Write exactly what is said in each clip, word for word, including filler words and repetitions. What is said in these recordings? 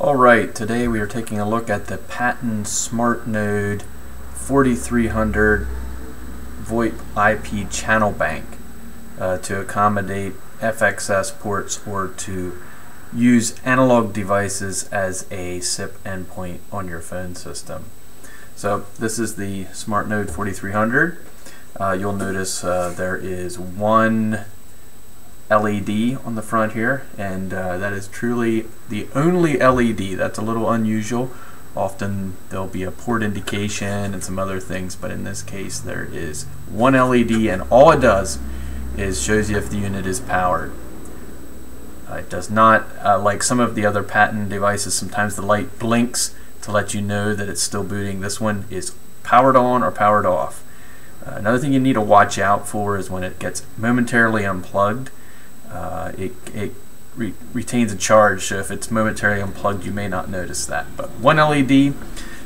Alright, today we are taking a look at the Patton SmartNode forty-three hundred VoIP I P Channel Bank uh, to accommodate F X S ports or to use analog devices as a S I P endpoint on your phone system. So this is the SmartNode forty-three hundred. Uh, you'll notice uh, there is one L E D on the front here, and uh, that is truly the only L E D. That's a little unusual. Often there'll be a port indication and some other things, but in this case there is one L E D, and all it does is shows you if the unit is powered. Uh, it does not, uh, like some of the other Patton devices, sometimes the light blinks to let you know that it's still booting. This one is powered on or powered off. Uh, another thing you need to watch out for is when it gets momentarily unplugged. Uh, it it re retains a charge, so if it's momentarily unplugged you may not notice that. But one L E D,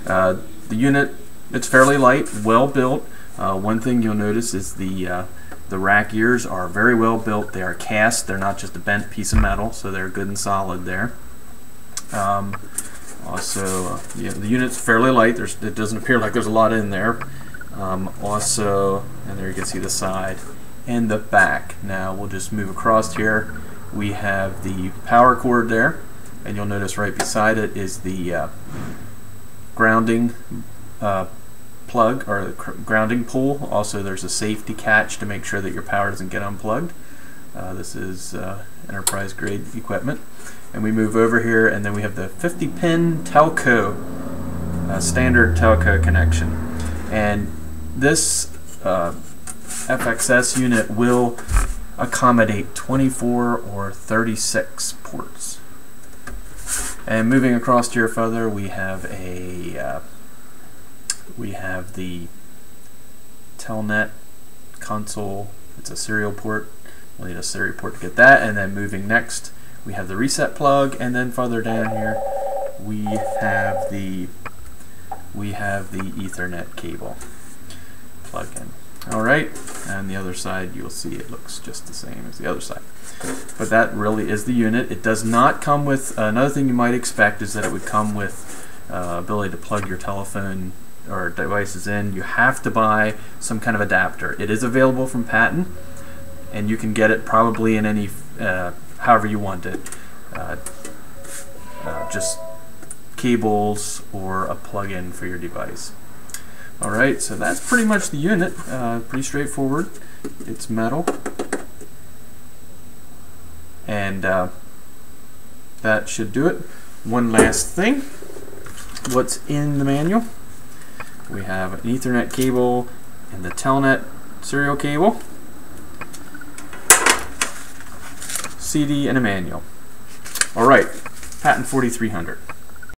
uh, the unit, it's fairly light, well built. Uh, one thing you'll notice is the uh, the rack ears are very well built. They are cast, they're not just a bent piece of metal, so they're good and solid there. Um, also, uh, yeah, the unit's fairly light. There's, it doesn't appear like there's a lot in there. Um, also, and there you can see the side and the back. Now we'll just move across here. We have the power cord there, and you'll notice right beside it is the uh, grounding uh, plug or the grounding pull. Also there's a safety catch to make sure that your power doesn't get unplugged. Uh, this is uh, enterprise grade equipment. And we move over here, and then we have the fifty pin Telco, uh, standard Telco connection. And this uh, F X S unit will accommodate twenty-four or thirty-six ports. And moving across here further, we have a uh, we have the Telnet console. It's a serial port. We'll need a serial port to get that. And then moving next, we have the reset plug. And then further down here, we have the we have the Ethernet cable plug in. Alright, and the other side you'll see it looks just the same as the other side. But that really is the unit. It does not come with, uh, another thing you might expect is that it would come with uh, ability to plug your telephone or devices in. You have to buy some kind of adapter. It is available from Patton, and you can get it probably in any, uh, however you want it. Uh, uh, just cables or a plug-in for your device. Alright, so that's pretty much the unit. Uh, pretty straightforward. It's metal. And uh, that should do it. One last thing. What's in the manual? We have an Ethernet cable and the Telnet serial cable, C D, and a manual. Alright, Patton forty-three hundred.